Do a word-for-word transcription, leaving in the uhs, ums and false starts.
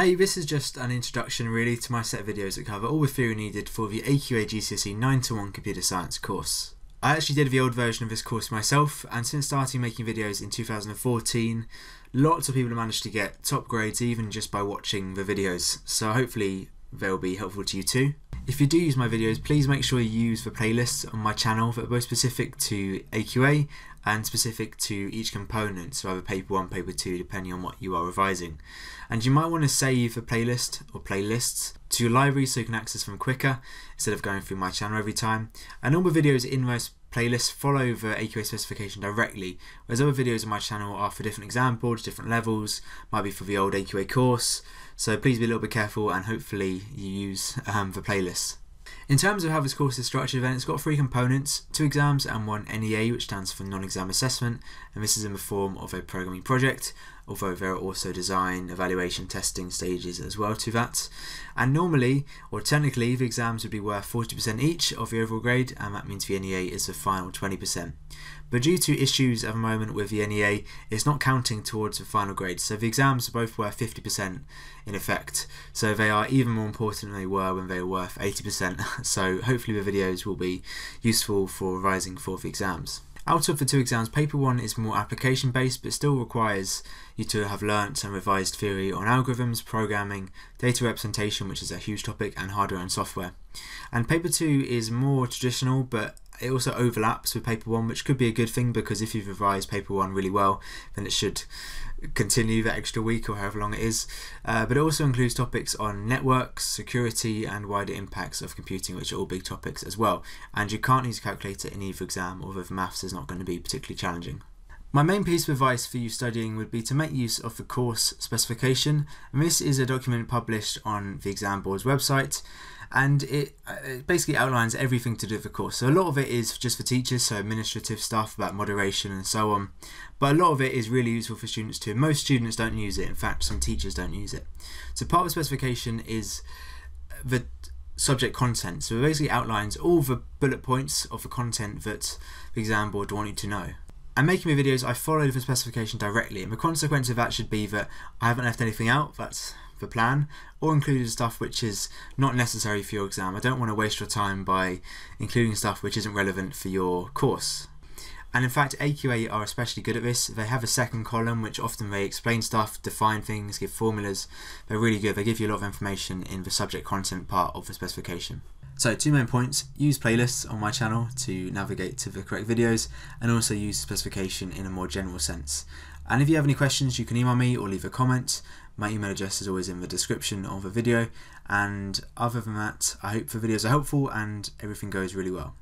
Hey, this is just an introduction really to my set of videos that cover all the theory needed for the A Q A G C S E nine to one Computer Science course. I actually did the old version of this course myself, and since starting making videos in two thousand fourteen, lots of people have managed to get top grades even just by watching the videos, so hopefully they'll be helpful to you too. If you do use my videos, please make sure you use the playlists on my channel that are both specific to A Q A and specific to each component, so either paper one, paper two, depending on what you are revising. And you might want to save a playlist or playlists to your library so you can access them quicker instead of going through my channel every time. And all the videos in those playlists follow the A Q A specification directly, whereas other videos on my channel are for different exam boards, different levels, might be for the old A Q A course. So please be a little bit careful, and hopefully you use um, the playlists. In terms of how this course is structured, then it's got three components, two exams and one N E A, which stands for non-exam assessment, and this is in the form of a programming project, although there are also design, evaluation, testing stages as well to that. And normally, or technically, the exams would be worth forty percent each of the overall grade, and that means the N E A is the final twenty percent. But due to issues at the moment with the N E A, it's not counting towards the final grade, so the exams are both worth fifty percent in effect, so they are even more important than they were when they were worth eighty percent, so hopefully the videos will be useful for revising for the exams. Out of the two exams, paper one is more application based but still requires you to have learnt and revised theory on algorithms, programming, data representation, which is a huge topic, and hardware and software. And paper two is more traditional, but it also overlaps with paper one, which could be a good thing, because if you've revised paper one really well, then it should continue that extra week or however long it is. Uh, but it also includes topics on networks, security, and wider impacts of computing, which are all big topics as well. And you can't use a calculator in either exam, although the maths is not going to be particularly challenging. My main piece of advice for you studying would be to make use of the course specification. And this is a document published on the exam board's website, and it, it basically outlines everything to do with the course. So a lot of it is just for teachers, so administrative stuff about moderation and so on, but a lot of it is really useful for students too. Most students don't use it, in fact some teachers don't use it. So part of the specification is the subject content, so it basically outlines all the bullet points of the content that the exam board want you to know. And making my videos, I followed the specification directly, and the consequence of that should be that I haven't left anything out, that's the plan, or included stuff which is not necessary for your exam. I don't want to waste your time by including stuff which isn't relevant for your course. And in fact, A Q A are especially good at this. They have a second column which often they explain stuff, define things, give formulas. They're really good, they give you a lot of information in the subject content part of the specification. So two main points, use playlists on my channel to navigate to the correct videos, and also use specification in a more general sense. And if you have any questions, you can email me or leave a comment. My email address is always in the description of the video. And other than that, I hope the videos are helpful and everything goes really well.